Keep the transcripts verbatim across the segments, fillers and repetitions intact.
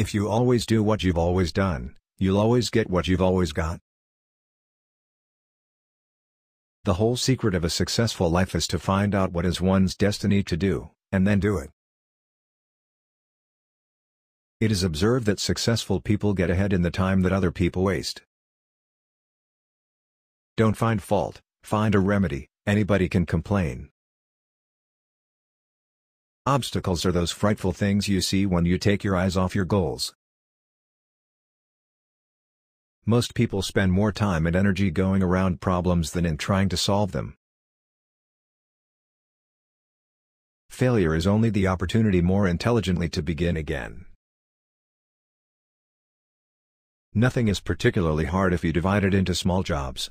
If you always do what you've always done, you'll always get what you've always got. The whole secret of a successful life is to find out what is one's destiny to do, and then do it. It is observed that successful people get ahead in the time that other people waste. Don't find fault, find a remedy. Anybody can complain. Obstacles are those frightful things you see when you take your eyes off your goals. Most people spend more time and energy going around problems than in trying to solve them. Failure is only the opportunity more intelligently to begin again. Nothing is particularly hard if you divide it into small jobs.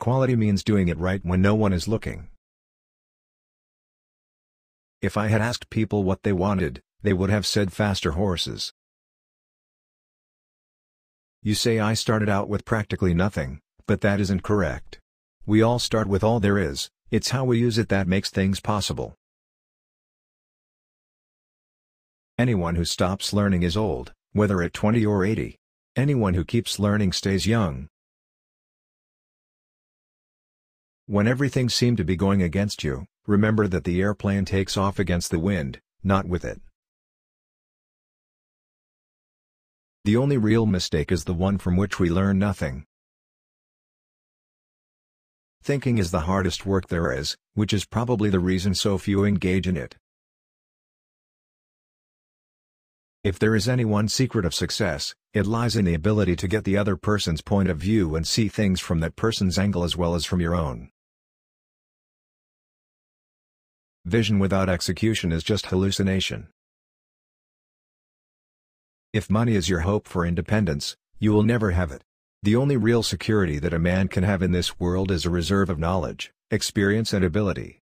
Quality means doing it right when no one is looking. If I had asked people what they wanted, they would have said faster horses. You say I started out with practically nothing, but that isn't correct. We all start with all there is, it's how we use it that makes things possible. Anyone who stops learning is old, whether at twenty or eighty. Anyone who keeps learning stays young. When everything seemed to be going against you, remember that the airplane takes off against the wind, not with it. The only real mistake is the one from which we learn nothing. Thinking is the hardest work there is, which is probably the reason so few engage in it. If there is any one secret of success, it lies in the ability to get the other person's point of view and see things from that person's angle as well as from your own. Vision without execution is just hallucination. If money is your hope for independence, you will never have it. The only real security that a man can have in this world is a reserve of knowledge, experience and ability.